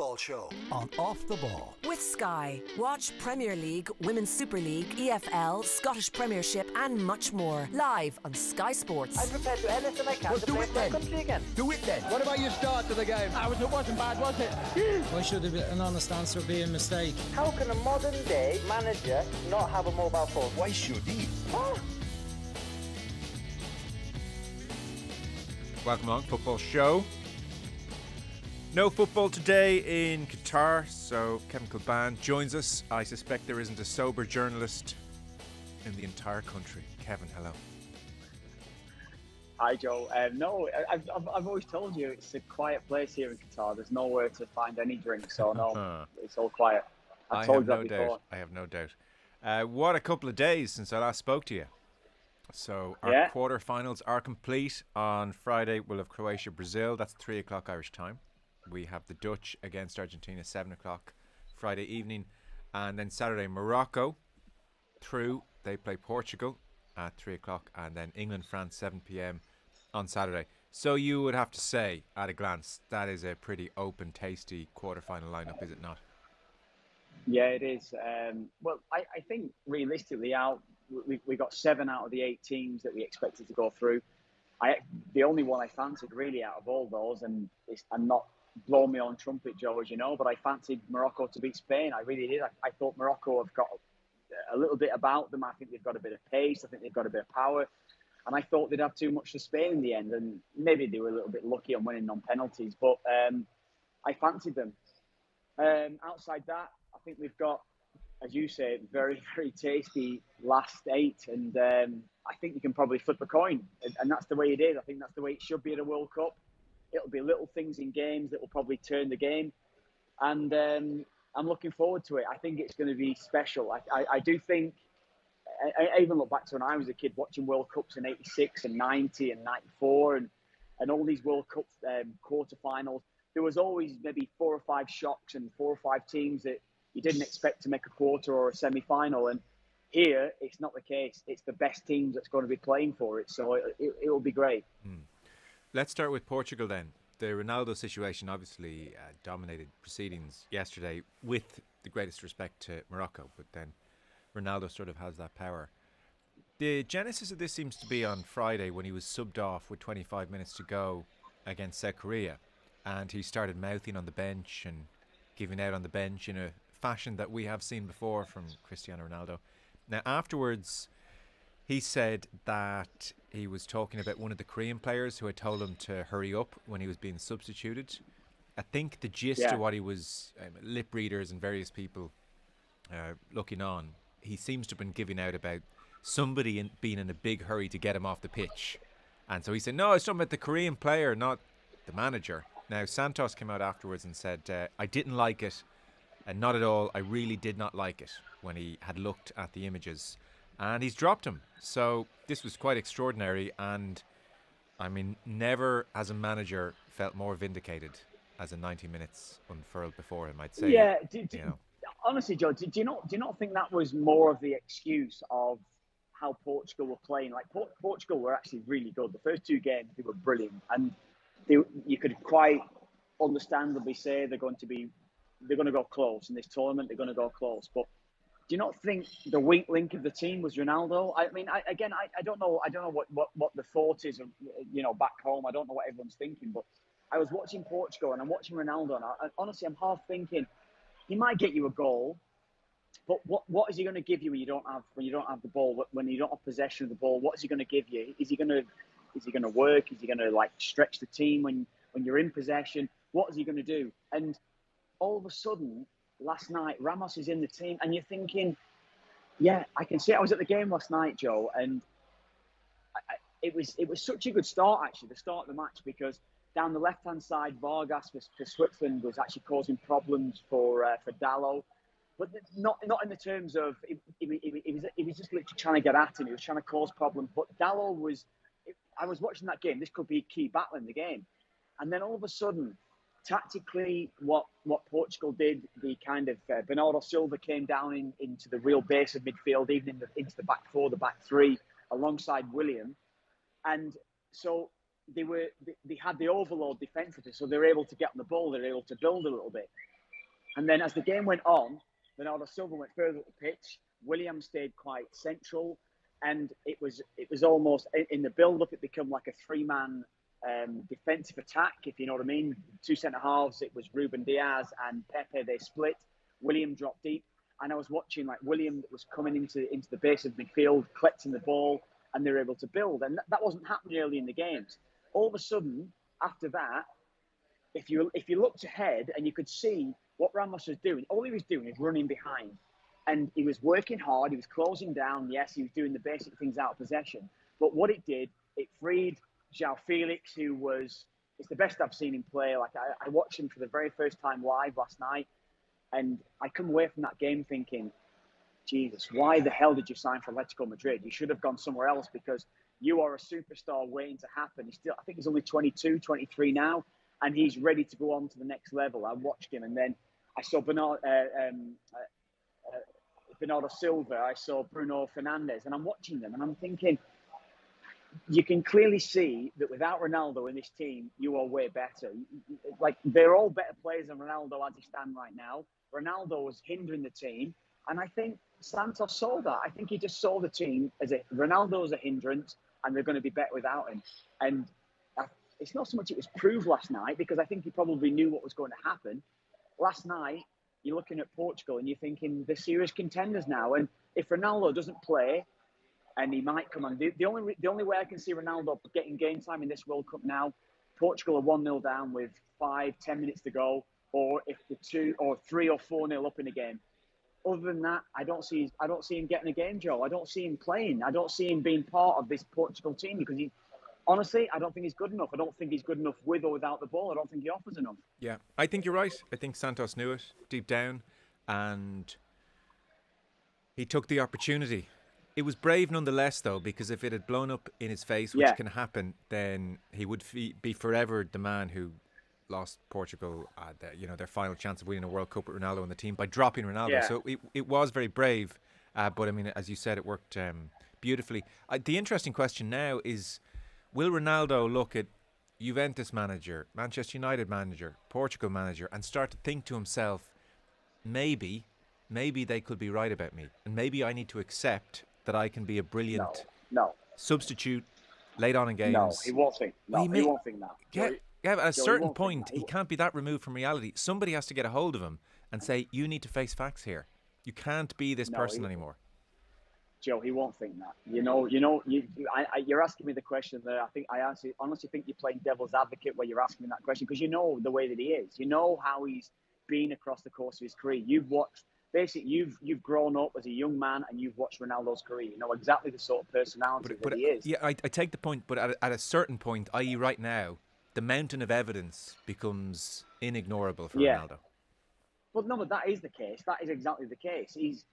Football Show on Off the Ball with Sky. Watch Premier League, Women's Super League, EFL, Scottish Premiership and much more live on Sky Sports. I'm prepared to do anything I can. Well, do it then. Do it then. What about your start to the game? It wasn't bad, was it? Why should an honest answer be a mistake? How can a modern day manager not have a mobile phone? Why should he? Oh. Welcome along, Football Show. No football today in Qatar, so Kevin Kilbane joins us. I suspect there isn't a sober journalist in the entire country. Kevin, hello. Hi, Joe. No, I've always told you it's a quiet place here in Qatar. There's nowhere to find any drink, so no, it's all quiet. I told you that before. I have no doubt. What a couple of days since I last spoke to you. So our quarterfinals are complete. On Friday, we'll have Croatia-Brazil. That's 3 o'clock Irish time. We have the Dutch against Argentina, 7 o'clock Friday evening. And then Saturday, Morocco through. They play Portugal at 3 o'clock. And then England, France, 7 p.m. on Saturday. So you would have to say, at a glance, that is a pretty open, tasty quarterfinal lineup, is it not? Yeah, it is. Well, I think realistically, we got 7 out of the 8 teams that we expected to go through. The only one I fancied really out of all those, and I'm not blowing me on trumpet, Joe, as you know, but I fancied Morocco to beat Spain. I really did. I thought Morocco have got a little bit about them. I think they've got a bit of pace. I think they've got a bit of power. And I thought they'd have too much for Spain in the end. And maybe they were a little bit lucky on winning on penalties, but I fancied them. Outside that, I think we've got, as you say, very, very tasty last 8. And I think you can probably flip a coin. And that's the way it is. I think that's the way it should be at a World Cup. It'll be little things in games that will probably turn the game. And I'm looking forward to it. I think it's going to be special. I do think, I even look back to when I was a kid watching World Cups in 86 and 90 and 94 and all these World Cup quarterfinals. There was always maybe 4 or 5 shocks and 4 or 5 teams that you didn't expect to make a quarter or a semi-final. And here, it's not the case. It's the best team that's going to be playing for it. So it will be great. Mm. Let's start with Portugal then. The Ronaldo situation obviously dominated proceedings yesterday, with the greatest respect to Morocco, but then Ronaldo sort of has that power. The genesis of this seems to be on Friday when he was subbed off with 25 minutes to go against South Korea, and he started mouthing on the bench and giving out on the bench in a fashion that we have seen before from Cristiano Ronaldo. Now afterwards, he said that he was talking about one of the Korean players who had told him to hurry up when he was being substituted. I think the gist of what he was, lip readers and various people looking on, he seems to have been giving out about somebody being in a big hurry to get him off the pitch. And so he said, no, it's talking about the Korean player, not the manager. Now, Santos came out afterwards and said, I didn't like it, and not at all. I really did not like it, when he had looked at the images. And he's dropped him. So this was quite extraordinary. And I mean, never as a manager felt more vindicated as the 90 minutes unfurled before him, I'd say. Yeah, honestly, Joe, do you not think that was more of the excuse of how Portugal were playing? Like, Portugal were actually really good. The first 2 games, they were brilliant. And you could quite understandably say they're going to go close. In this tournament, they're going to go close. But do you not think the weak link of the team was Ronaldo? I mean, I don't know. I don't know what the thought is, you know, back home. I don't know what everyone's thinking, but I was watching Portugal and I'm watching Ronaldo, and honestly, I'm half thinking he might get you a goal, but what is he going to give you when you don't have the ball, when you don't have possession of the ball? What is he going to give you? Is he going to work? Is he going to like stretch the team when you're in possession? What is he going to do? And all of a sudden, last night, Ramos is in the team, and you're thinking, yeah, I can see it. I was at the game last night, Joe, and it was such a good start, actually, the start of the match, because down the left-hand side, Vargas for Switzerland was actually causing problems for Dalot, but not in the terms of, he was just literally trying to get at him, he was trying to cause problems, but Dalot was, I was watching that game, this could be a key battle in the game, and then all of a sudden, tactically, what Portugal did, the kind of Bernardo Silva came down into the real base of midfield, even into the back 4, the back 3, alongside William, and so they had the overload defensively, so they were able to get on the ball, they were able to build a little bit, And then as the game went on, Bernardo Silva went further up the pitch. Williams stayed quite central, and it was almost in the build-up. It became like a three-man defensive attack, if you know what I mean. Two centre halves. It was Ruben Diaz and Pepe. They split. William dropped deep, and I was watching like William was coming into the base of midfield, collecting the ball, and they were able to build. And that wasn't happening early in the games. All of a sudden, after that, if you looked ahead and you could see what Ramos was doing, all he was doing is running behind. And he was working hard. He was closing down. Yes, he was doing the basic things out of possession. But what it did, it freed João Felix, who was, it's the best I've seen him play. Like I watched him for the very first time live last night. And I come away from that game thinking, Jesus, why the hell did you sign for Atletico Madrid? You should have gone somewhere else, because you are a superstar waiting to happen. He's still, I think he's only 22, 23 now, and he's ready to go on to the next level. I watched him, and then I saw Bernardo Silva, I saw Bruno Fernandes, and I'm watching them, and I'm thinking, you can clearly see that without Ronaldo in this team, you are way better. Like, they're all better players than Ronaldo as they stand right now. Ronaldo was hindering the team, and I think Santos saw that. I think he just saw the team as Ronaldo as a hindrance, and they're going to be better without him. And it's not so much it was proved last night, because I think he probably knew what was going to happen. Last night, you're looking at Portugal and you're thinking they're serious contenders now. And if Ronaldo doesn't play, and he might come on, the only way I can see Ronaldo getting game time in this World Cup now, Portugal are 1-0 down with 5-10 minutes to go, or if the 2 or 3 or 4-0 up in a game. Other than that, I don't see him getting a game, Joe. I don't see him playing. I don't see him being part of this Portugal team, because he, honestly, I don't think he's good enough. I don't think he's good enough with or without the ball. I don't think he offers enough. Yeah, I think you're right. I think Santos knew it deep down, and he took the opportunity. It was brave nonetheless, though, because if it had blown up in his face, which can happen, then he would be forever the man who lost Portugal their final chance of winning a World Cup with Ronaldo on the team by dropping Ronaldo. Yeah. So it was very brave. But, I mean, as you said, it worked beautifully. The interesting question now is, will Ronaldo look at Juventus manager, Manchester United manager, Portugal manager, and start to think to himself, maybe they could be right about me, and maybe I need to accept that I can be a brilliant substitute late on in games? No, he won't think. No, he won't think that. Yeah, at a certain point, he can't be that removed from reality. Somebody has to get a hold of him and say, you need to face facts here. You can't be this person anymore. Joe, he won't think that. You're asking me the question that I think I honestly think you're playing devil's advocate when you're asking me that question, because you know the way that he is. You know how he's been across the course of his career. You've watched, basically, you've grown up as a young man and you've watched Ronaldo's career. You know exactly the sort of personality that he is. Yeah, I take the point, but at a certain point, i.e. right now, the mountain of evidence becomes inignorable for Ronaldo. But no, but that is the case. That is exactly the case. He's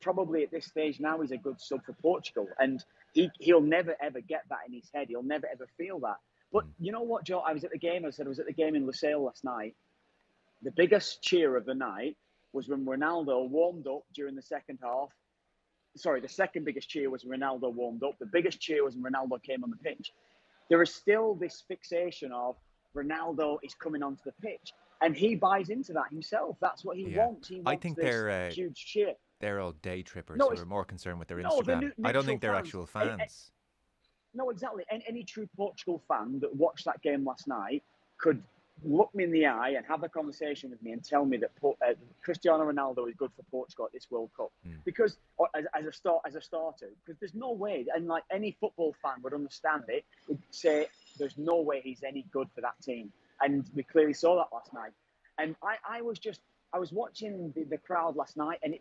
probably at this stage now, he's a good sub for Portugal, and he'll never ever get that in his head. He'll never ever feel that. But you know what, Joe? I was at the game in Lusail last night. The biggest cheer of the night was when Ronaldo warmed up during the second half. Sorry, the second biggest cheer was when Ronaldo warmed up. The biggest cheer was when Ronaldo came on the pitch. There is still this fixation of Ronaldo is coming onto the pitch, and he buys into that himself. That's what he wants. He wants this huge cheer. They're all day trippers who are more concerned with their Instagram. I don't think they're actual fans. No, exactly. And any true Portugal fan that watched that game last night could look me in the eye and have a conversation with me and tell me that Cristiano Ronaldo is good for Portugal at this World Cup, because as a starter, because there's no way, and like any football fan would understand it, would say there's no way he's any good for that team, and we clearly saw that last night. And I was watching the crowd last night, and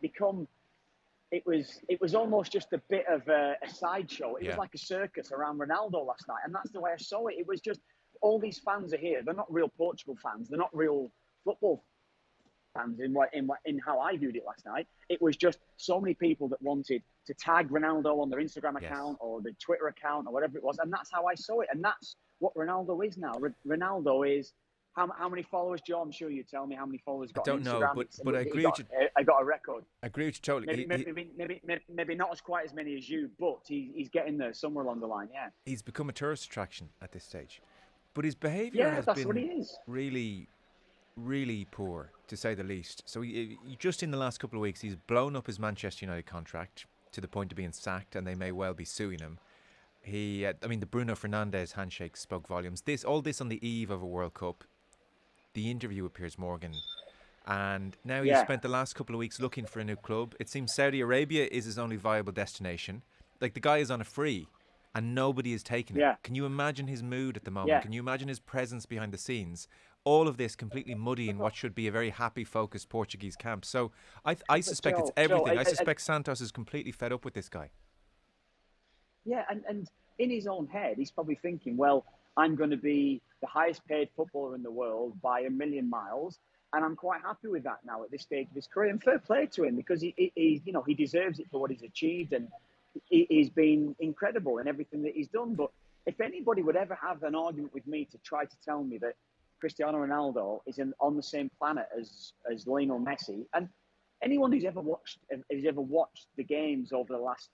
it was almost just a bit of a sideshow. It was like a circus around Ronaldo last night, and that's the way I saw it. It was just, all these fans are here. They're not real Portugal fans. They're not real football fans in how I viewed it last night. It was just so many people that wanted to tag Ronaldo on their Instagram account or their Twitter account or whatever it was, and that's how I saw it. And that's what Ronaldo is now. Ronaldo is... How many followers, Joe? I'm sure you tell me how many followers got on Instagram. I don't know, but I agree with you. I got a record. I agree with you totally. Maybe not as quite as many as you, but he's getting there somewhere along the line, yeah. He's become a tourist attraction at this stage. But his behaviour has been really really poor, to say the least. So he, just in the last couple of weeks, he's blown up his Manchester United contract to the point of being sacked, and they may well be suing him. He, I mean, the Bruno Fernandes handshake spoke volumes. All this on the eve of a World Cup. The interview with Piers Morgan. And now he's spent the last couple of weeks looking for a new club. It seems Saudi Arabia is his only viable destination. Like, the guy is on a free and nobody is taking it. Can you imagine his mood at the moment? Can you imagine his presence behind the scenes? All of this completely muddy in what should be a very happy, focused Portuguese camp. So I suspect it's everything. I suspect Santos is completely fed up with this guy. Yeah, and in his own head, he's probably thinking, well, I'm going to be the highest paid footballer in the world by a million miles. And I'm quite happy with that now at this stage of his career. And fair play to him, because he you know, he deserves it for what he's achieved, and he's been incredible in everything that he's done. But if anybody would ever have an argument with me to try to tell me that Cristiano Ronaldo is on the same planet as Lionel Messi, and anyone who's ever watched the games over the last,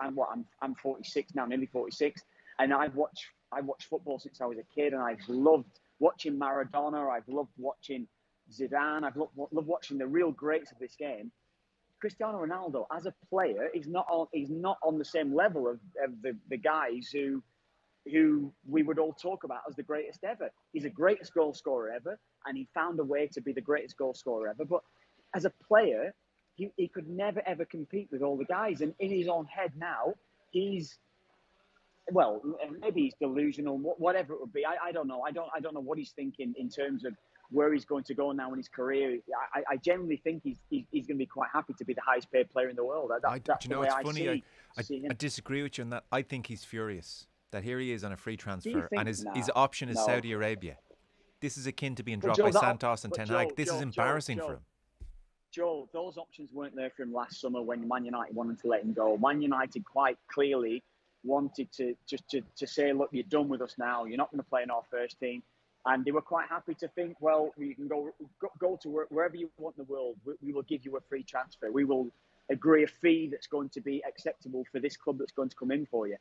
I'm 46 now, nearly 46, and I've watched football since I was a kid, and I've loved watching Maradona, I've loved watching Zidane, I've loved watching the real greats of this game. Cristiano Ronaldo, as a player, is not on the same level of the guys who we would all talk about as the greatest ever. He's the greatest goal scorer ever, and he found a way to be the greatest goal scorer ever. But as a player, he could never, ever compete with all the guys. And in his own head now, he's... Well, maybe he's delusional, whatever it would be. I don't know. I don't know what he's thinking in terms of where he's going to go now in his career. I generally think he's going to be quite happy to be the highest paid player in the world. I disagree with you on that. I think he's furious that here he is on a free transfer and his option is Saudi Arabia. This is akin to being dropped by Santos and Ten Hag. This is embarrassing for him. Joel, those options weren't there for him last summer when Man United wanted to let him go. Man United quite clearly wanted to just to say, look, you're done with us now. You're not going to play in our first team. And they were quite happy to think, well, you can go to work wherever you want in the world. We will give you a free transfer. We will agree a fee that's going to be acceptable for this club that's going to come in for you.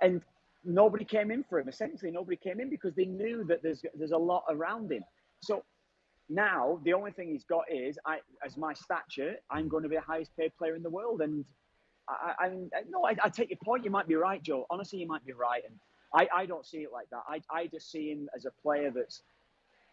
And nobody came in for him. Essentially, nobody came in because they knew that there's a lot around him. So now the only thing he's got is, as my stature, I'm going to be the highest paid player in the world. And I take your point. You might be right, Joe. Honestly, you might be right, and I don't see it like that. I just see him as a player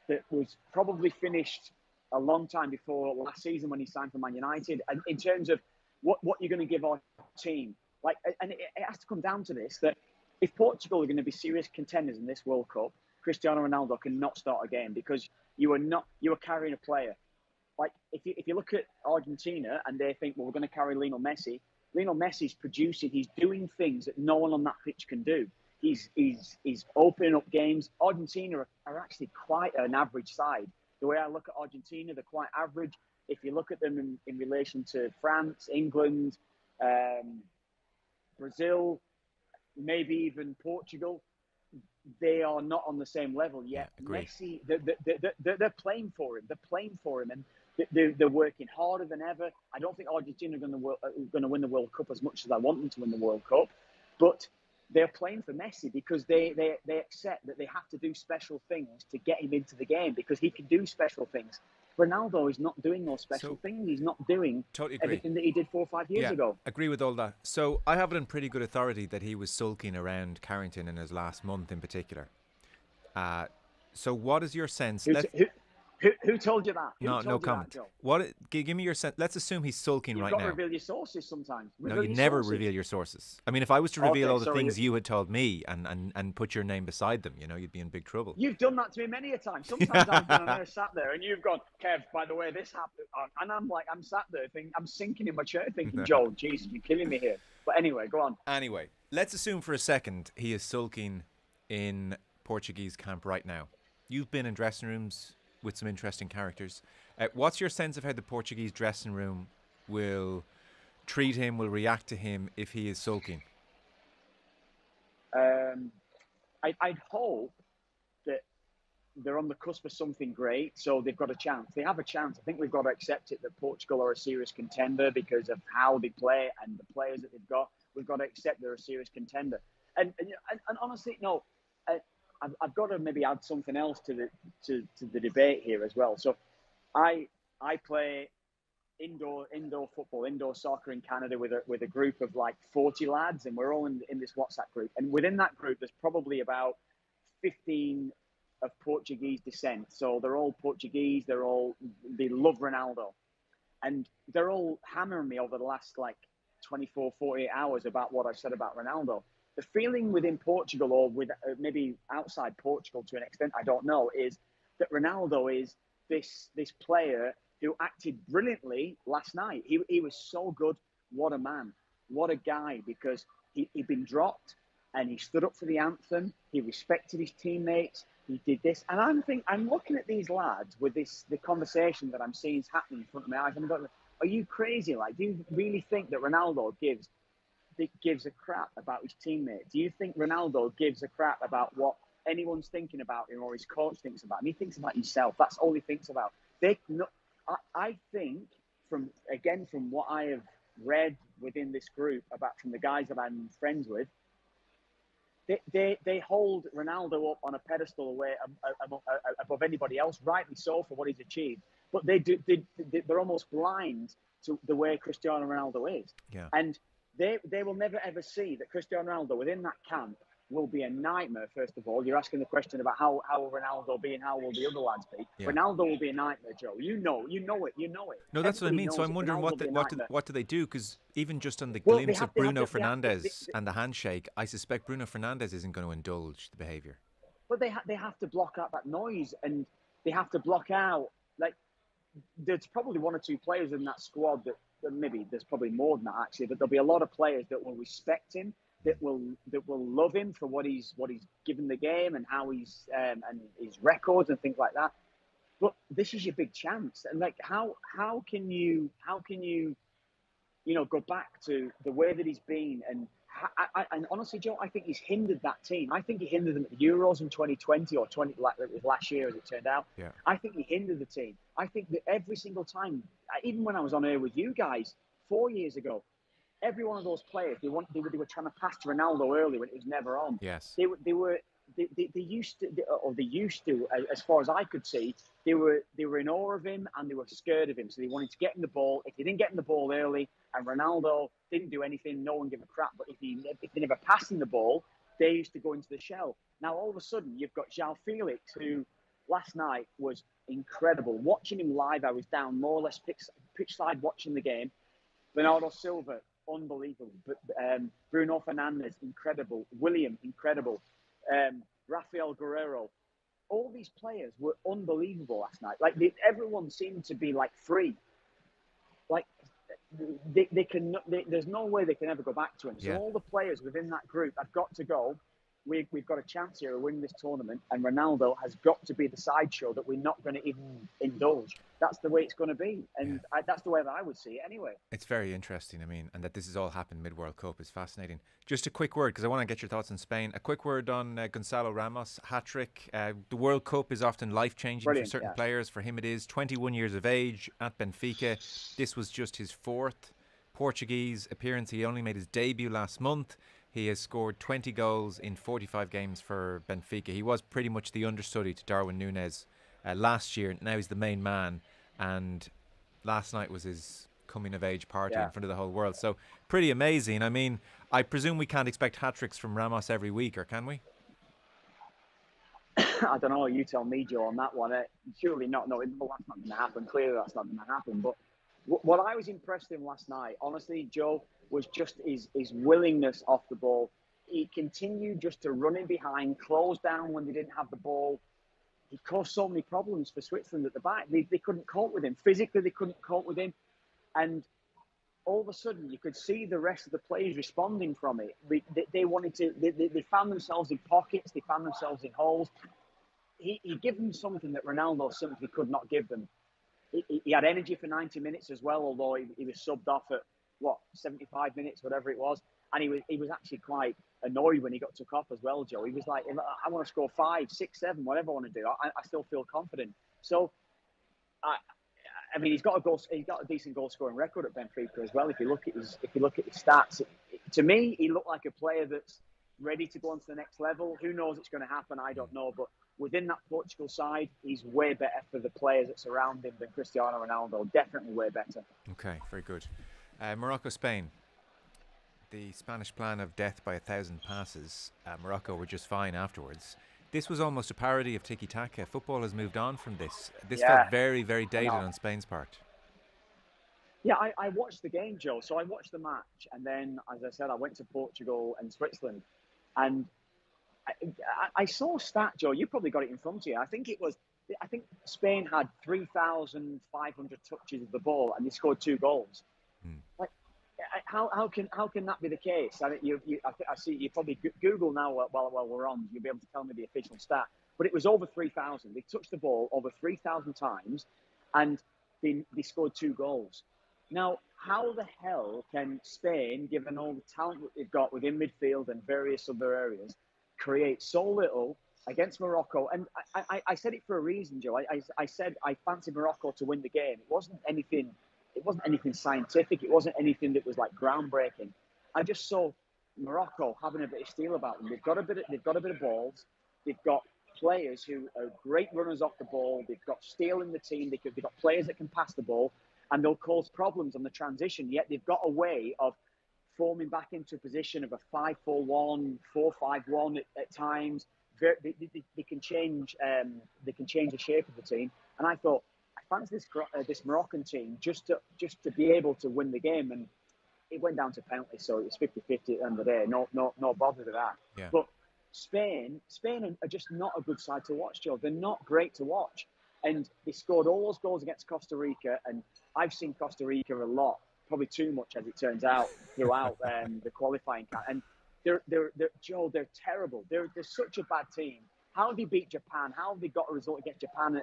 that was probably finished a long time before last season when he signed for Man United. And in terms of what you're going to give our team, like, and it has to come down to this: that if Portugal are going to be serious contenders in this World Cup, Cristiano Ronaldo cannot start a game because you are carrying a player. Like if you look at Argentina and they think, well, we're going to carry Lionel Messi. Lionel Messi's producing, he's doing things that no one on that pitch can do. He's opening up games. Argentina are actually quite an average side. The way I look at Argentina, they're quite average. If you look at them in relation to France, England, Brazil, maybe even Portugal, they are not on the same level yet. Yeah, Messi, they're playing for him. They're playing for him, and they're working harder than ever. I don't think Argentina are going to win the World Cup as much as I want them to win the World Cup, but they're playing for Messi because they accept that they have to do special things to get him into the game because he can do special things. Ronaldo is not doing those special things. He's not doing everything that he did 4 or 5 years ago. Agree with all that. So I have it in pretty good authority that he was sulking around Carrington in his last month in particular. So what is your sense? Who told you that? No comment. Give me your sense. Let's assume he's sulking right now. You've got to reveal your sources sometimes. No, you never reveal your sources. I mean, if I was to reveal all the things you had told me and put your name beside them, you know, you'd be in big trouble. You've done that to me many a time. Sometimes I've been there, sat there and you've gone, Kev, by the way, this happened. And I'm like, I'm sat there thinking, I'm sinking in my chair thinking, Joel, Jesus, you're killing me here. But anyway, go on. Anyway, let's assume for a second he is sulking in Portuguese camp right now. You've been in dressing rooms with some interesting characters. What's your sense of how the Portuguese dressing room will treat him, will react to him if he is sulking? I'd hope that they're on the cusp of something great, so they've got a chance. They have a chance. I think we've got to accept it that Portugal are a serious contender because of how they play and the players that they've got. We've got to accept they're a serious contender. And honestly, no... I've got to maybe add something else to the debate here as well. So I play indoor football, indoor soccer in Canada with a group of like 40 lads, and we're all in this WhatsApp group. And within that group, there's probably about 15 of Portuguese descent. So they're all Portuguese. They love Ronaldo, and they're all hammering me over the last like 24, 48 hours about what I said about Ronaldo. The feeling within Portugal, or with maybe outside Portugal to an extent, I don't know, is that Ronaldo is this player who acted brilliantly last night. He was so good. What a man. What a guy. Because he'd been dropped and he stood up for the anthem. He respected his teammates. He did this. And I'm looking at these lads with the conversation that I'm seeing is happening in front of my eyes. I'm going, are you crazy? Like, do you really think that Ronaldo gives a crap about his teammate? Do you think Ronaldo gives a crap about what anyone's thinking about him or his coach thinks about him? He thinks about himself. That's all he thinks about. I think from what I have read within this group, from the guys that I'm friends with, they hold Ronaldo up on a pedestal away above anybody else, rightly so, for what he's achieved. But they're almost blind to the way Cristiano Ronaldo is. Yeah. And they will never, ever see that Cristiano Ronaldo within that camp will be a nightmare, first of all. You're asking the question about how will Ronaldo be and how will the other lads be. Yeah. Ronaldo will be a nightmare, Joe. You know it. No, that's everybody what I mean. So I'm wondering what do they do? Because even just on the glimpse of Bruno Fernandes and the handshake, I suspect Bruno Fernandes isn't going to indulge the behaviour. But they have to block out that noise, and they have to block out, like, there's probably one or two players in that squad that maybe there's probably more than that actually, but there'll be a lot of players that will respect him, that will love him for what he's given the game and how he's and his records and things like that. But this is your big chance, and like how can you go back to the way that he's been? And and honestly, Joe, I think he's hindered that team. I think he hindered them at the Euros in 2020 or last year, as it turned out. Yeah. I think he hindered the team. I think that every single time, even when I was on air with you guys 4 years ago, every one of those players, they were trying to pass to Ronaldo early when it was never on. Yes. They used to, as far as I could see, they were in awe of him and they were scared of him. So they wanted to get him the ball. If they didn't get him the ball early and Ronaldo didn't do anything, no one gave a crap. But if they never passed him the ball, they used to go into the shell. Now, all of a sudden, you've got João Felix, who last night was incredible. Watching him live, I was down more or less pitch side watching the game. Bernardo Silva, unbelievable. Bruno Fernandes, incredible. William, incredible. Rafael Guerrero. All these players were unbelievable last night. Like, everyone seemed to be like free. Like, there's no way they can ever go back to him. So all the players within that group have got to go. We've got a chance here to win this tournament, and Ronaldo has got to be the sideshow that we're not going to even indulge. That's the way it's going to be, and that's the way that I would see it anyway. It's very interesting, I mean, and that this has all happened mid-World Cup is fascinating. Just a quick word, because I want to get your thoughts on Spain. A quick word on Gonzalo Ramos, hat-trick. The World Cup is often life-changing for certain players. For him it is. 21 years of age at Benfica. This was just his fourth Portuguese appearance. He only made his debut last month. He has scored 20 goals in 45 games for Benfica. He was pretty much the understudy to Darwin Núñez last year. Now he's the main man. And last night was his coming-of-age party in front of the whole world. So pretty amazing. I mean, I presume we can't expect hat-tricks from Ramos every week, or can we? I don't know. You tell me, Joe, on that one. Surely not. No, that's not going to happen. Clearly that's not going to happen. But what I was impressed with last night, honestly, Joe, was just his willingness off the ball. He continued just to run in behind, close down when they didn't have the ball. He caused so many problems for Switzerland at the back. They couldn't cope with him. Physically, they couldn't cope with him. And all of a sudden, you could see the rest of the players responding from it. They found themselves in pockets. They found themselves in holes. He gave them something that Ronaldo simply could not give them. He had energy for 90 minutes as well, although he was subbed off at, 75 minutes, whatever it was. And he was actually quite annoyed when he got took off as well, Joe. He was like, I want to score 5, 6, 7, whatever I want to do. I still feel confident. So, I mean, he's got a decent goal scoring record at Benfica as well. If you look at his stats, to me, he looked like a player that's ready to go on to the next level. Who knows it's going to happen? I don't know. But within that Portugal side, he's way better for the players that surround him than Cristiano Ronaldo. Definitely way better. Okay, very good. Morocco, Spain. The Spanish plan of death by 1,000 passes. Morocco were just fine afterwards. This was almost a parody of tiki-taka. Football has moved on from this. This felt very, very dated on Spain's part. Yeah, I watched the game, Joe. So I watched the match. And then, as I said, I went to Portugal and Switzerland. And I saw a stat, Joe. You probably got it in front of you. I think Spain had 3,500 touches of the ball and they scored 2 goals. Mm. Like, how can that be the case? I mean, I see you probably Google now while we're on. You'll be able to tell me the official stat. But it was over 3,000. They touched the ball over 3,000 times, and they scored 2 goals. Now, how the hell can Spain, given all the talent that they've got within midfield and various other areas, create so little against Morocco? And I said it for a reason, Joe. I said I fancied Morocco to win the game. It wasn't anything scientific. It wasn't anything that was like groundbreaking. I just saw Morocco having a bit of steel about them. They've got a bit of balls. They've got players who are great runners off the ball. They've got steel in the team. They've got players that can pass the ball, and they'll cause problems on the transition. Yet they've got a way of forming back into a position of a 5-4-1, 4-5-1 at times. They can change the shape of the team. And I thought, fancy this Moroccan team just to be able to win the game, and it went down to penalties, so it was 50-50 at the end of the day. No bother with that. Yeah. But Spain are just not a good side to watch, Joe. They're not great to watch, and they scored all those goals against Costa Rica, and I've seen Costa Rica a lot, probably too much as it turns out throughout the qualifying camp. And they're terrible. They're such a bad team. How they beat Japan? How they got a result against Japan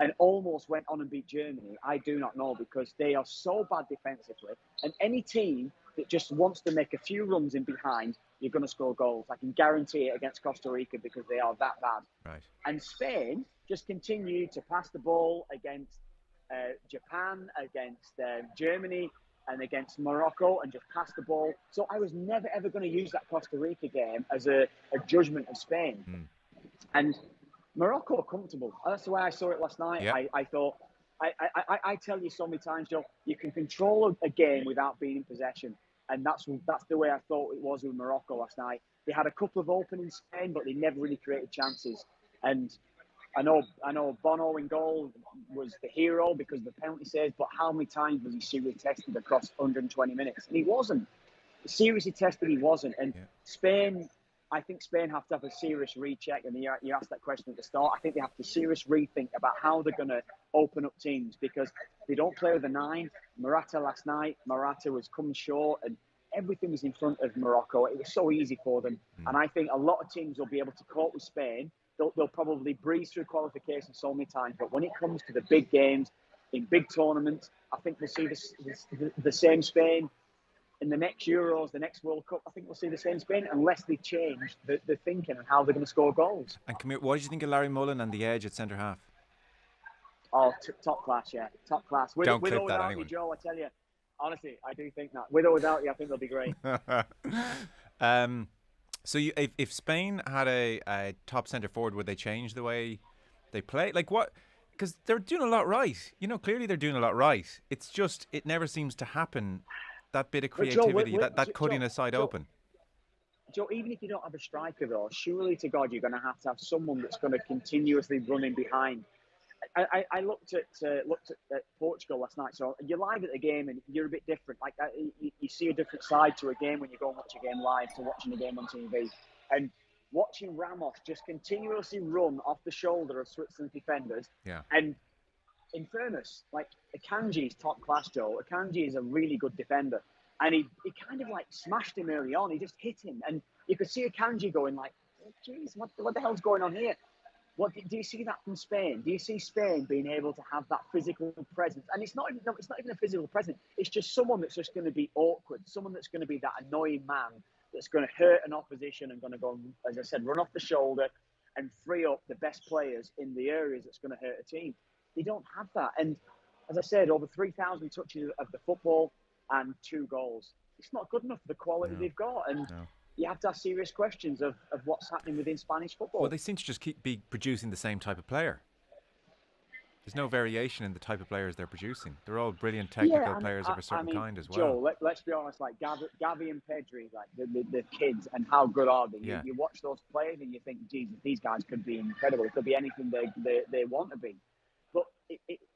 and almost went on and beat Germany? I do not know, because they are so bad defensively. And any team that just wants to make a few runs in behind, you're going to score goals. I can guarantee it against Costa Rica, because they are that bad. Right. And Spain just continued to pass the ball against Japan, against Germany, and against Morocco, and just pass the ball. So I was never, ever going to use that Costa Rica game as a judgment of Spain. Mm. And Morocco are comfortable. That's the way I saw it last night. Yep. I thought, I tell you so many times, Joe, you can control a game without being in possession. And that's the way I thought it was with Morocco last night. They had a couple of openings in Spain, but they never really created chances. And I know Bono in goal was the hero because of the penalty saves, but how many times was he seriously tested across 120 minutes? And he wasn't. Seriously tested, he wasn't. And yep. Spain... I think Spain have to have a serious recheck, and you asked that question at the start. I think they have to serious rethink about how they're going to open up teams, because they don't play with a 9. Morata last night, Morata was coming short, and everything was in front of Morocco. It was so easy for them, and I think a lot of teams will be able to cope with Spain. They'll probably breeze through qualification so many times, but when it comes to the big games, in big tournaments, I think we'll see the same Spain. In the next Euros, the next World Cup, I think we'll see the same Spain, unless they change the thinking and how they're going to score goals. And Camille, what did you think of Larry Mullen and the edge at centre half? Oh, top class, yeah, top class. With, Don't with clip or without that, anyone. You, Joe, I tell you, honestly, I do think that. With or without you, I think they'll be great. So if Spain had a top centre forward, would they change the way they play? Like what? Because they're doing a lot right. You know, clearly they're doing a lot right. It's just it never seems to happen. That bit of creativity, Joe, that cutting a side open. Joe, even if you don't have a striker, though, surely to God, you're going to have someone that's going to continuously run in behind. I looked at Portugal last night. So you're live at the game, and you're a bit different. Like you see a different side to a game when you go and watch a game live to watching a game on TV. And watching Ramos just continuously run off the shoulder of Switzerland defenders. Yeah. And in fairness, like Akanji is top class, Joe. Akanji is a really good defender, and he kind of like smashed him early on. He just hit him, and you could see Akanji going like, "Jeez, what the hell's going on here?" What do you see that from Spain? Do you see Spain being able to have that physical presence? And it's not even a physical presence. It's just someone that's just going to be awkward, someone that's going to be that annoying man that's going to hurt an opposition and going to go, as I said, run off the shoulder and free up the best players in the areas that's going to hurt a team. They don't have that. And as I said, over 3,000 touches of the football and 2 goals. It's not good enough for the quality they've got. And you have to ask serious questions of what's happening within Spanish football. Well, they seem to just keep producing the same type of player. There's no variation in the type of players they're producing. They're all brilliant technical players of a certain kind as well. Joel, let's be honest, like Gavi and Pedri, like the kids, and how good are they? Yeah. You watch those players and you think, Jesus, these guys could be incredible. It could be anything they want to be. But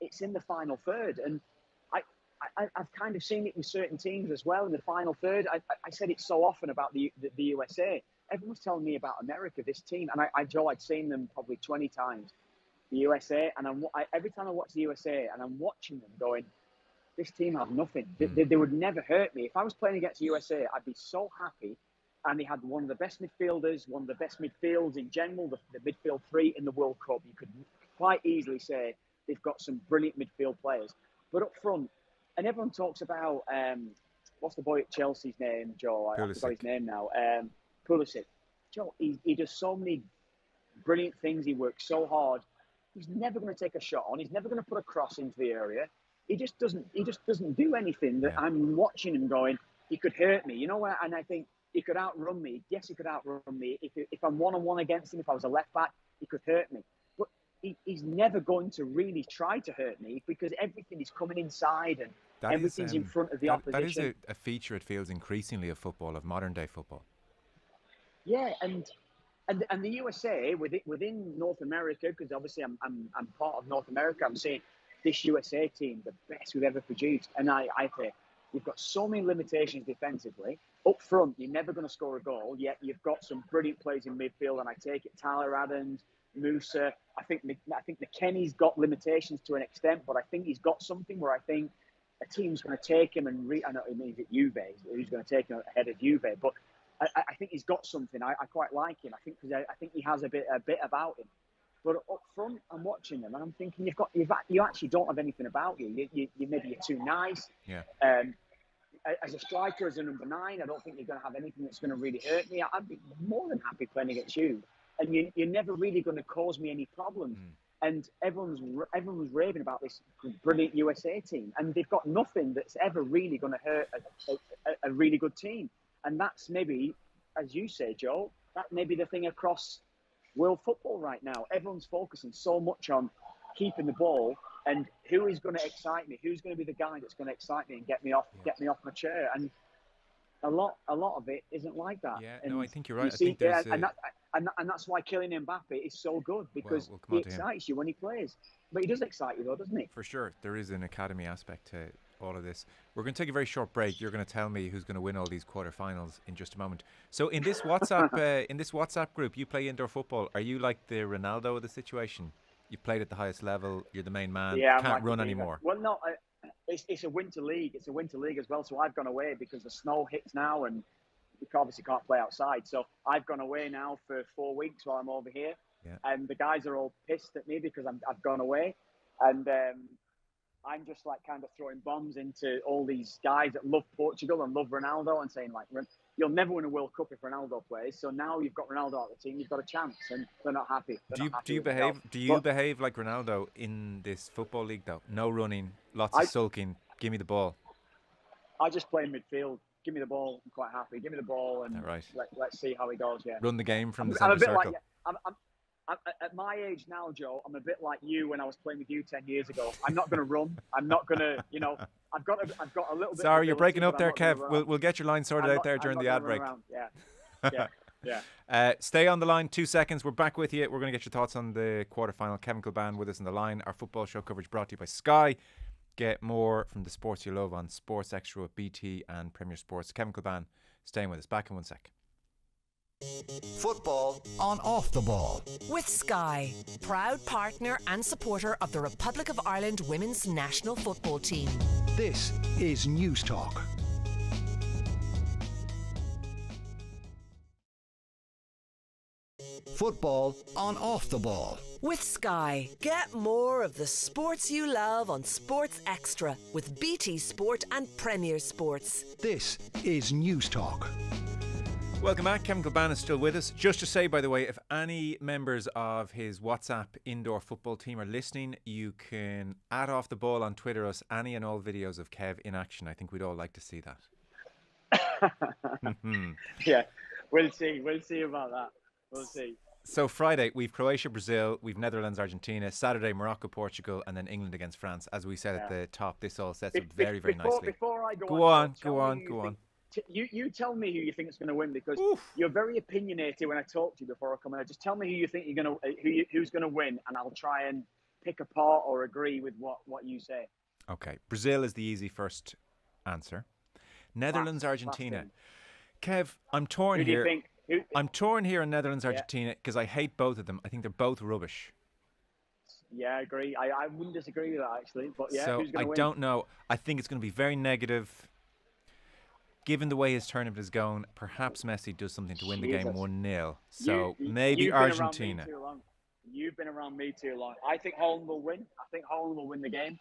it's in the final third. And I've kind of seen it with certain teams as well in the final third. I said it so often about the USA. Everyone's telling me about America, this team. And Joel, I'd seen them probably 20 times. The USA, and every time I watch the USA, and I'm watching them going, this team have nothing. They would never hurt me. If I was playing against the USA, I'd be so happy. And they had one of the best midfielders, one of the best midfields in general, the midfield three in the World Cup. You could quite easily say they've got some brilliant midfield players. But up front, and everyone talks about, what's the boy at Chelsea's name, Joel? I forgot his name now. Pulisic. Joel, he does so many brilliant things. He works so hard. He's never going to take a shot on. He's never going to put a cross into the area. He just doesn't do anything that I'm watching him going, he could hurt me. You know what? And I think he could outrun me. Yes, he could outrun me. If I'm one-on-one against him, if I was a left-back, he could hurt me. But he's never going to really try to hurt me because everything is coming inside and everything's in front of the opposition. That is a feature, it feels, increasingly of football, of modern-day football. Yeah, And the USA within North America, because obviously I'm part of North America. I'm seeing this USA team, the best we've ever produced. And I think you've got so many limitations defensively. Up front, you're never going to score a goal. Yet you've got some brilliant plays in midfield. And I take it Tyler Adams, Musa. I think McKennie's got limitations to an extent, but I think he's got something where I think a team's going to take him and I know it means at Juve, who's going to take him ahead of Juve, but. I think he's got something. I quite like him. I think he has a bit about him. But up front, I'm watching him and I'm thinking, you actually don't have anything about you. Maybe you're too nice. Yeah. As a striker, as a number 9, I don't think you're going to have anything that's going to really hurt me. I'd be more than happy playing against you, and you're never really going to cause me any problems. Mm. And everyone was raving about this brilliant USA team, and they've got nothing that's ever really going to hurt a really good team. And that's maybe, as you say, Joel, that may be the thing across world football right now. Everyone's focusing so much on keeping the ball and who is going to excite me, who's going to be the guy that's going to excite me and get me off my chair. And a lot of it isn't like that. Yeah, and no, I think you're right. And that's why Kylian Mbappe is so good, because he excites you when he plays. But he does excite you, though, doesn't he? For sure. There is an academy aspect to it. All of this. We're going to take a very short break. You're going to tell me who's going to win all these quarterfinals in just a moment. So in this WhatsApp group, you play indoor football. Are you like the Ronaldo of the situation? You've played at the highest level. You're the main man. Yeah, can't run anymore. Well, no, it's a winter league. It's a winter league as well. So I've gone away because the snow hits now, and we obviously can't play outside. So I've gone away now for 4 weeks while I'm over here, and the guys are all pissed at me because I've gone away, and. I'm just like kind of throwing bombs into all these guys that love Portugal and love Ronaldo and saying, like, you'll never win a World Cup if Ronaldo plays. So now you've got Ronaldo out of the team, you've got a chance, and they're not happy. Do you behave like Ronaldo in this football league, though? No running, lots of sulking. Give me the ball. I just play in midfield. Give me the ball. I'm quite happy. Give me the ball and let's see how he goes. Yeah. Run the game from the centre circle. At my age now, Joe, I'm a bit like you when I was playing with you 10 years ago. I'm not going to run. I'm not going to, I've got a little bit. Sorry, you're breaking up there, Kev. We'll get your line sorted out there during the ad break. Yeah. Stay on the line 2 seconds. We're back with you. We're going to get your thoughts on the quarterfinal. Kevin Kilbane with us on the line. Our football show coverage brought to you by Sky. Get more from the sports you love on Sports Extra with BT and Premier Sports. Kevin Kilbane staying with us. Back in 1 sec. Football on Off the Ball with Sky, proud partner and supporter of the Republic of Ireland women's national football team. This is News Talk. Football on Off the Ball with Sky. Get more of the sports you love on Sports Extra with BT Sport and Premier Sports. This is News Talk. Welcome back. Kevin Kilbane is still with us. Just to say, by the way, if any members of his WhatsApp indoor football team are listening, you can add Off the Ball on Twitter us any and all videos of Kev in action. I think we'd all like to see that. Yeah. We'll see. We'll see about that. We'll see. So Friday, we've Croatia, Brazil, we've Netherlands, Argentina. Saturday, Morocco, Portugal, and then England against France. As we said at the top, this all sets up very, very nicely. Before I go on. You tell me who you think is going to win, because you're very opinionated when I talk to you before I come in. Just tell me who you think you're going to who's going to win, and I'll try and pick apart or agree with what you say. Okay, Brazil is the easy first answer. Netherlands, Argentina. Kev, I'm torn here. I'm torn here in Netherlands, Argentina, because I hate both of them. I think they're both rubbish. Yeah, I agree. I wouldn't disagree with that, actually. But yeah, so who's going to win? I don't know. I think it's going to be very negative. Given the way his tournament is going, perhaps Messi does something to win the game 1-0. So maybe Argentina. You've been around me too long. I think Holland will win. I think Holland will win the game.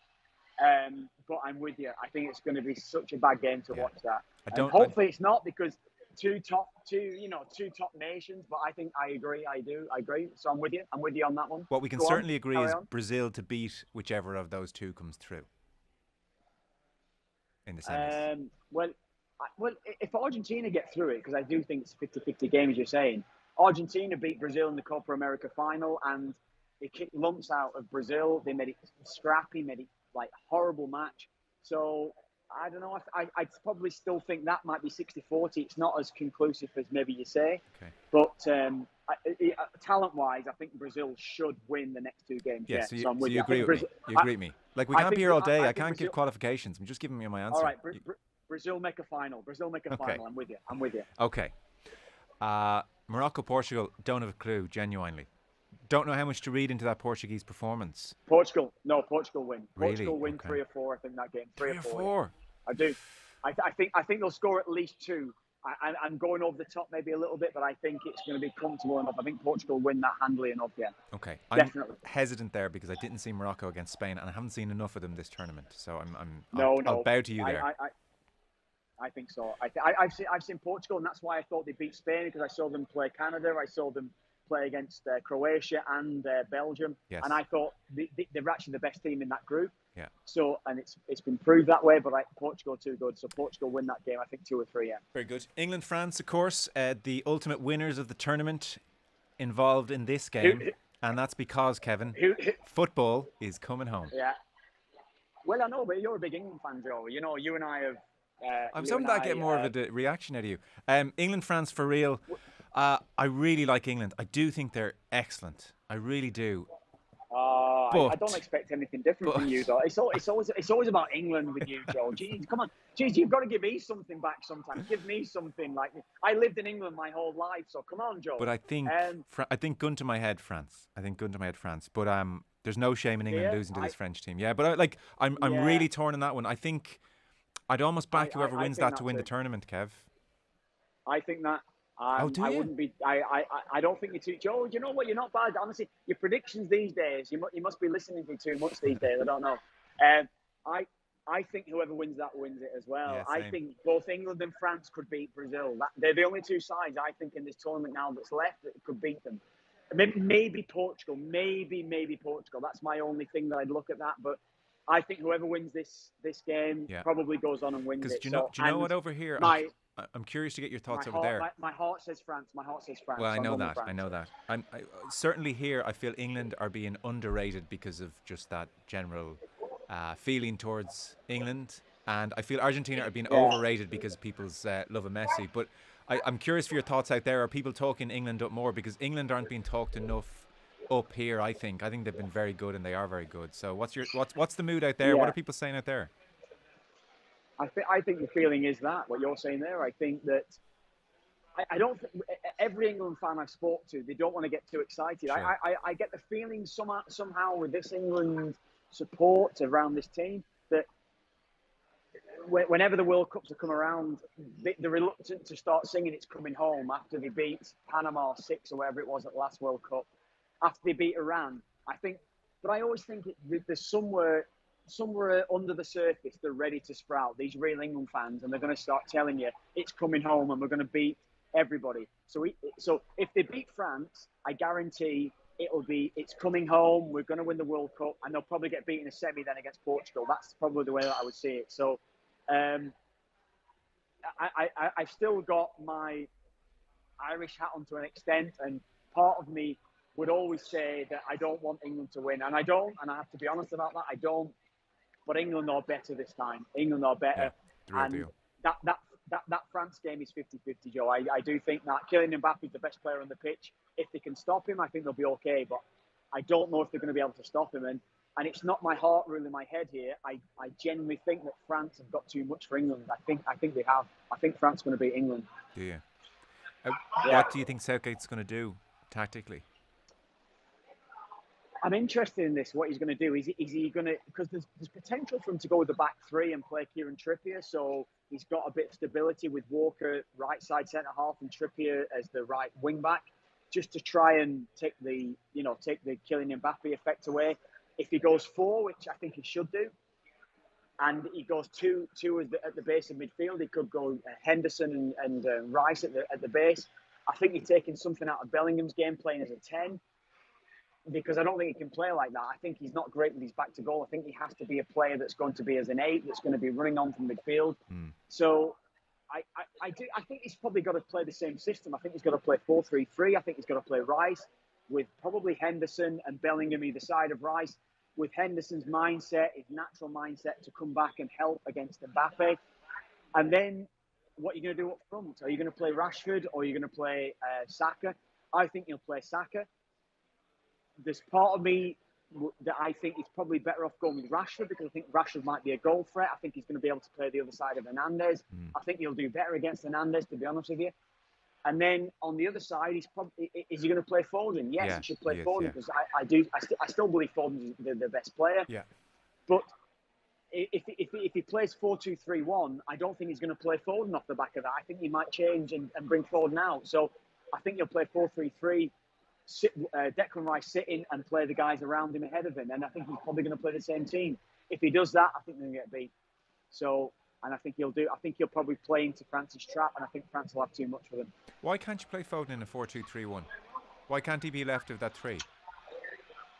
But I'm with you. I think it's going to be such a bad game to watch that. Hopefully it's not, because two top nations, but I think I agree. So I'm with you. I'm with you on that one. What we can certainly agree is Brazil to beat whichever of those two comes through in the semis. Well, if Argentina get through it, because I do think it's a 50-50 game, as you're saying. Argentina beat Brazil in the Copa America final, and they kicked lumps out of Brazil. They made it scrappy, made it like horrible match. So I don't know. I'd probably still think that might be 60-40. It's not as conclusive as maybe you say. Okay. But talent-wise, I think Brazil should win the next two games. Yeah, so you agree with me. Like, we can't be here all day. I can't give qualifications. I'm just giving you my answer. All right, Brazil make a final. Brazil make a final. I'm with you. I'm with you. Okay. Morocco, Portugal, don't have a clue, genuinely. Don't know how much to read into that Portuguese performance. Portugal win. Really? Portugal win 3 or 4, I think, that game. Three or four. Yeah. I do. I think they'll score at least 2. I'm going over the top maybe a little bit, but I think it's going to be comfortable enough. I think Portugal win that handily enough, yeah. Okay. Definitely. I'm hesitant there because I didn't see Morocco against Spain, and I haven't seen enough of them this tournament. So I'll bow to you there. I think so. I've seen Portugal, and that's why I thought they beat Spain, because I saw them play Canada. I saw them play against Croatia and Belgium, and I thought they're actually the best team in that group. Yeah. So, and it's been proved that way. But Portugal too good, so Portugal win that game. I think 2 or 3. Yeah. Very good. England, France, of course, the ultimate winners of the tournament involved in this game, and that's because Kevin, football is coming home. Yeah. Well, I know, but you're a big England fan, Joe. You know, you and I have. I'm hoping that I get more of a reaction out of you. England, France, for real. I really like England. I do think they're excellent. I really do. But I don't expect anything different from you, though. It's always about England with you, Joe. Jeez, come on. Jeez, you've got to give me something back sometimes. Give me something. Like, I lived in England my whole life, so come on, Joe. But I think gun to my head, France. But there's no shame in England losing to this French team. Yeah, but I'm really torn on that one. I think I'd almost back whoever wins that to win the tournament, Kev. I think that. I wouldn't be. I don't think you're too. Joe, you know what? You're not bad. Honestly, your predictions these days. You must be listening to too much these days. I don't know. I think whoever wins that wins it as well. Yeah, I think both England and France could beat Brazil. They're the only two sides I think in this tournament now that's left that could beat them. Maybe Portugal. Maybe Portugal. That's my only thing that I'd look at that. But I think whoever wins this game probably goes on and wins it. Because do you know what, over here? I'm curious to get your thoughts over there. My heart says France. My heart says France. Well, I know that. I know that. I certainly here, I feel England are being underrated because of just that general feeling towards England. And I feel Argentina are being overrated because of people's love of Messi. But I'm curious for your thoughts out there. Are people talking England up more? Because England aren't being talked enough up here, I think. I think they've been very good, and they are very good. So what's the mood out there? What are people saying out there? I think the feeling is that, what you're saying there. I think that I don't think every England fan I've spoke to, they don't want to get too excited. Sure. I get the feeling somehow with this England support around this team that whenever the World Cups have come around, they're reluctant to start singing It's Coming Home after they beat Panama 6 or whatever it was at the last World Cup, after they beat Iran. But I always think there's somewhere under the surface, they're ready to sprout, these real England fans, and they're going to start telling you it's coming home and we're going to beat everybody. So if they beat France, I guarantee it'll be it's coming home, we're going to win the World Cup, and they'll probably get beaten in a semi then against Portugal. That's probably the way that I would see it. So I've still got my Irish hat on to an extent, and part of me would always say that I don't want England to win, and I don't, and I have to be honest about that, I don't. But England are better this time. England are better. Yeah, and that France game is 50-50, Joe. I do think that Kylian Mbappe is the best player on the pitch. If they can stop him, I think they'll be okay, but I don't know if they're going to be able to stop him. And it's not my heart ruling my head here. I genuinely think that France have got too much for England. I think they have. I think France is going to beat England. Do you? Yeah. What do you think Southgate's going to do tactically? I'm interested in this, what he's going to do. Is he going to... Because there's potential for him to go with the back three and play Kieran Trippier. So he's got a bit of stability with Walker, right side centre-half, and Trippier as the right wing-back, just to try and take the, you know, take the Kylian Mbappe effect away. If he goes four, which I think he should do, and he goes two at the base of midfield, he could go Henderson and Rice at the base. I think he's taking something out of Bellingham's game, playing as a 10, because I don't think he can play like that. I think he's not great with his back to goal. I think he has to be a player that's going to be as an 8, that's going to be running on from midfield. Mm. So I think he's probably got to play the same system. I think he's got to play 4-3-3. I think he's got to play Rice with probably Henderson and Bellingham either side of Rice, with Henderson's mindset, his natural mindset, to come back and help against Mbappe. And then what are you going to do up front? Are you going to play Rashford, or are you going to play Saka? I think he'll play Saka. There's part of me that I think he's probably better off going with Rashford, because I think Rashford might be a goal threat. I think he's going to be able to play the other side of Hernandez. Mm. I think he'll do better against Hernandez, to be honest with you. And then on the other side, he's probably, is he going to play Foden? Yes, yeah, he should play Foden, because I do. I still believe Foden is the best player. Yeah. But if he plays 4-2-3-1, I don't think he's going to play Foden off the back of that. I think he might change and bring Foden out. So I think he'll play 4-3-3, Declan Rice sitting, and play the guys around him ahead of him. And I think he's probably going to play the same team. If he does that, I think they're going to get beat. So. And I think he'll do. I think he'll probably play into France's trap, and I think France will have too much for them. Why can't you play Foden in a 4-2-3-1? Why can't he be left of that three?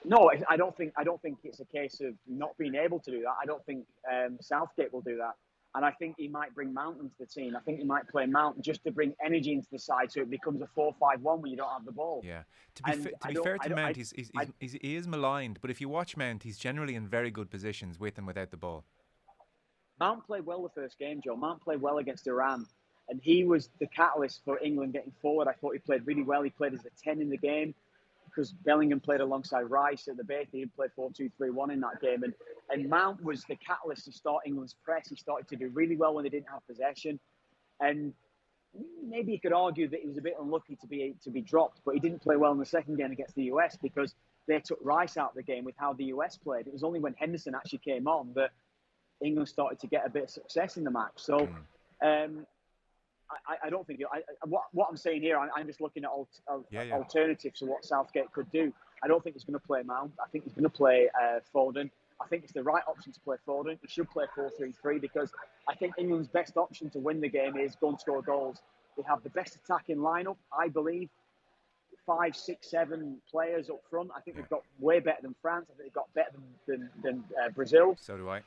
No, I don't think it's a case of not being able to do that. I don't think Southgate will do that, and I think he might bring Mount into the team. I think he might play Mount just to bring energy into the side, so it becomes a 4-5-1 when you don't have the ball. Yeah. To be fair to Mount, he is maligned, but if you watch Mount, he's generally in very good positions with and without the ball. Mount played well the first game, Joe. Mount played well against Iran, and he was the catalyst for England getting forward. I thought he played really well. He played as a 10 in the game, because Bellingham played alongside Rice at the base. He played 4-2-3-1 in that game, and Mount was the catalyst to start England's press. He started to do really well when they didn't have possession, and maybe you could argue that he was a bit unlucky to be dropped, but he didn't play well in the second game against the US, because they took Rice out of the game with how the US played. It was only when Henderson actually came on that England started to get a bit of success in the match. So I don't think... What I'm saying here, I'm just looking at alternatives to what Southgate could do. I don't think he's going to play Mount. I think he's going to play Foden. I think it's the right option to play Foden. He should play 4-3-3, because I think England's best option to win the game is go and score goals. They have the best attacking lineup, I believe. 5, 6, 7 players up front. I think they've got way better than France. I think they've got better than Brazil. So do I.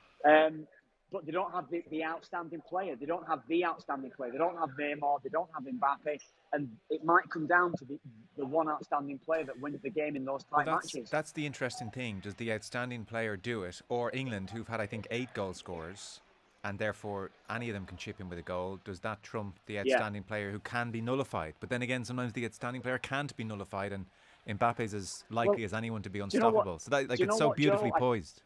But they don't have the outstanding player. They don't have the outstanding player. They don't have Neymar. They don't have Mbappe. And it might come down to the one outstanding player that wins the game in those tie matches. That's the interesting thing. Does the outstanding player do it? Or England, who've had, I think, 8 goal scorers, and therefore any of them can chip in with a goal, does that trump the outstanding player, who can be nullified? But then again, sometimes the outstanding player can't be nullified, and Mbappe's as likely as anyone to be unstoppable. You know, so that, like, it's so beautifully poised.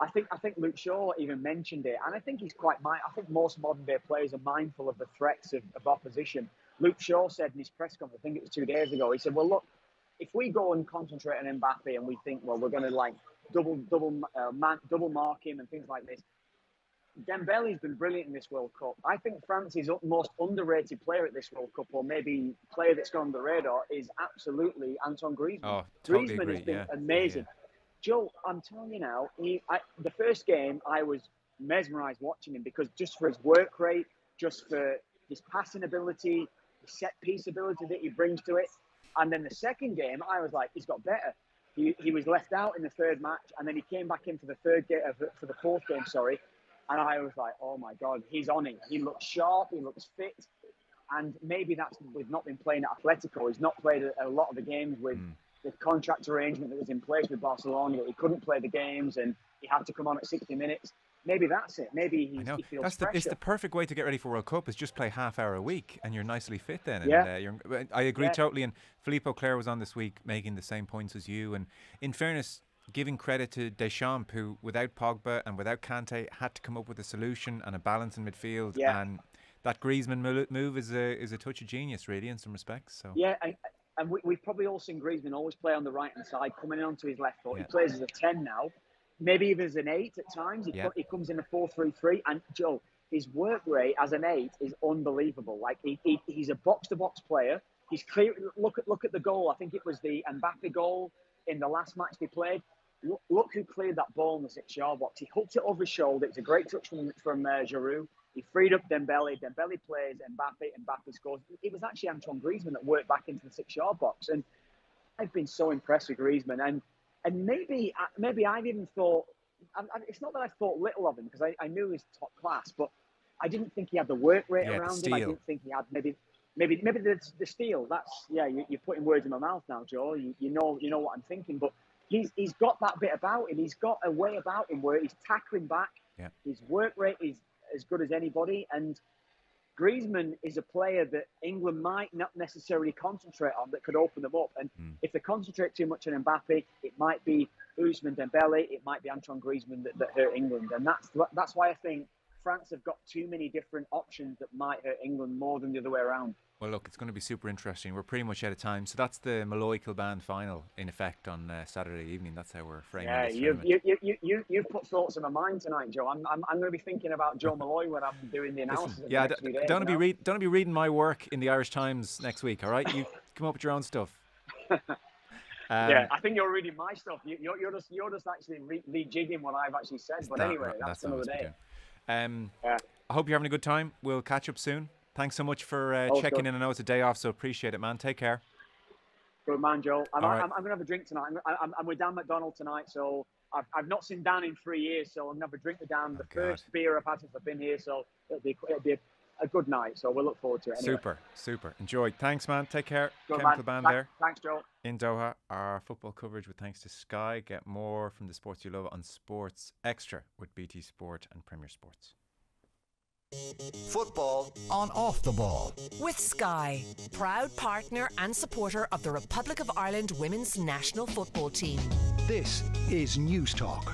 I think Luke Shaw even mentioned it, and I think he's quite... I think most modern day players are mindful of the threats of opposition. Luke Shaw said in his press conference, I think it was 2 days ago, he said, well, look, if we go and concentrate on Mbappe and we think, well, we're going to like double mark him and things like this. Dembele's been brilliant in this World Cup. I think France's most underrated player at this World Cup, or maybe player that's gone on the radar, is absolutely Antoine Griezmann. Oh, totally Griezmann agree. Has been amazing. Yeah. Joe, I'm telling you now, the first game I was mesmerised watching him, because just for his work rate, just for his passing ability, his set-piece ability that he brings to it. And then the second game, I was like, he's got better. He was left out in the third match, and then he came back in for the fourth game, sorry. And I was like, oh my God, he's on it. He looks sharp, he looks fit. And maybe that's with not been playing at Atletico. He's not played a lot of the games with the contract arrangement that was in place with Barcelona. He couldn't play the games and he had to come on at 60 minutes. Maybe that's it. Maybe he feels pressure. It's the perfect way to get ready for World Cup is just play half hour a week and you're nicely fit then. And, I agree totally. And Filippo Clair was on this week making the same points as you. And in fairness, giving credit to Deschamps, who without Pogba and without Kante had to come up with a solution and a balance in midfield. Yeah. And that Griezmann move is a touch of genius, really, in some respects. So yeah, and we've probably all seen Griezmann always play on the right-hand side, coming onto his left foot. Yeah. He plays as a 10 now. Maybe even as an 8 at times. He comes in a 4-3-3. And Joe, his work rate as an 8 is unbelievable. Like he's a box-to-box player. He's clear. Look at the goal. I think it was the Mbappe goal in the last match they played. Look who cleared that ball in the 6-yard box. He hooked it over his shoulder. It was a great touch from Giroud. He freed up Dembele. Dembele plays Mbappe. Mbappe scores. It was actually Antoine Griezmann that worked back into the 6-yard box. And I've been so impressed with Griezmann. And maybe I've even thought, it's not that I thought little of him because I knew he was top class, but I didn't think he had the work rate around him. I didn't think he had maybe the steal. That's, you're putting words in my mouth now, Joe. You know what I'm thinking, but he's got that bit about him. He's got a way about him where he's tackling back. Yeah. His work rate is as good as anybody. And Griezmann is a player that England might not necessarily concentrate on that could open them up. And if they concentrate too much on Mbappe, it might be Ousmane Dembele, it might be Antoine Griezmann that hurt England. And that's why I think France have got too many different options that might hurt England more than the other way around. Well, look, it's going to be super interesting. We're pretty much out of time. So that's the Malloy-Kilbane final, in effect, on Saturday evening. That's how we're framing this. Yeah, you've put thoughts in my mind tonight, Joe. I'm going to be thinking about Joe Malloy when I'm doing the analysis. Listen, don't be reading my work in the Irish Times next week, all right? You come up with your own stuff. I think you're reading my stuff. You're just actually rejigging what I've actually said. But anyway, that's another day. I hope you're having a good time. We'll catch up soon. Thanks so much for checking in. I know it's a day off, so appreciate it, man. Take care. Good man, Joel. I'm going to have a drink tonight. I'm with Dan McDonald tonight, so I've not seen Dan in 3 years, so I'm going to have a drink with Dan. First beer I've had since I've been here, so it'll be a good night, so we'll look forward to it anyway. Super. Enjoy. Thanks, man. Take care. Good man. Thanks, Joel. In Doha, our football coverage with thanks to Sky. Get more from the sports you love on Sports Extra with BT Sport and Premier Sports. Football on Off the Ball with Sky, proud partner and supporter of the Republic of Ireland women's national football team. This is News Talk.